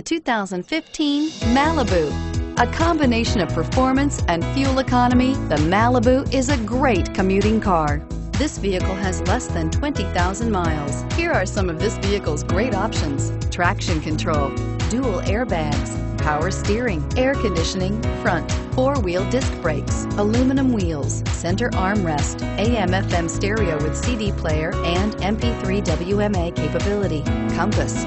The 2015 Malibu. A combination of performance and fuel economy, the Malibu is a great commuting car. This vehicle has less than 20,000 miles. Here are some of this vehicle's great options: traction control, dual airbags, power steering, air conditioning, front, four-wheel disc brakes, aluminum wheels, center armrest, AM/FM stereo with CD player and MP3 WMA capability, compass,